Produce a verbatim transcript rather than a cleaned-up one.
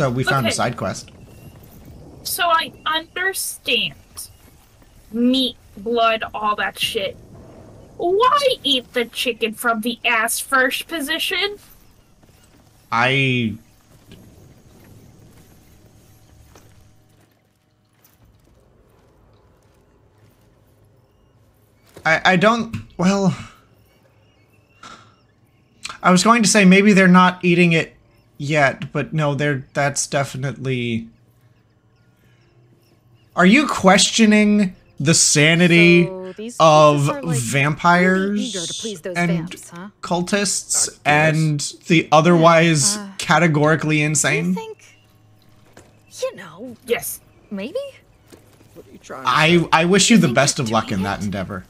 So we found okay. a side quest. So I understand meat, blood, all that shit. Why eat the chicken from the ass first position? I... I, I don't... Well... I was going to say maybe they're not eating it yet, but no, they're... That's definitely... Are you questioning the sanity so of like vampires really and vamps, huh? cultists and the otherwise uh, categorically insane? You think, you know, yes, maybe. What are you trying I I wish you the best of luck in that endeavor.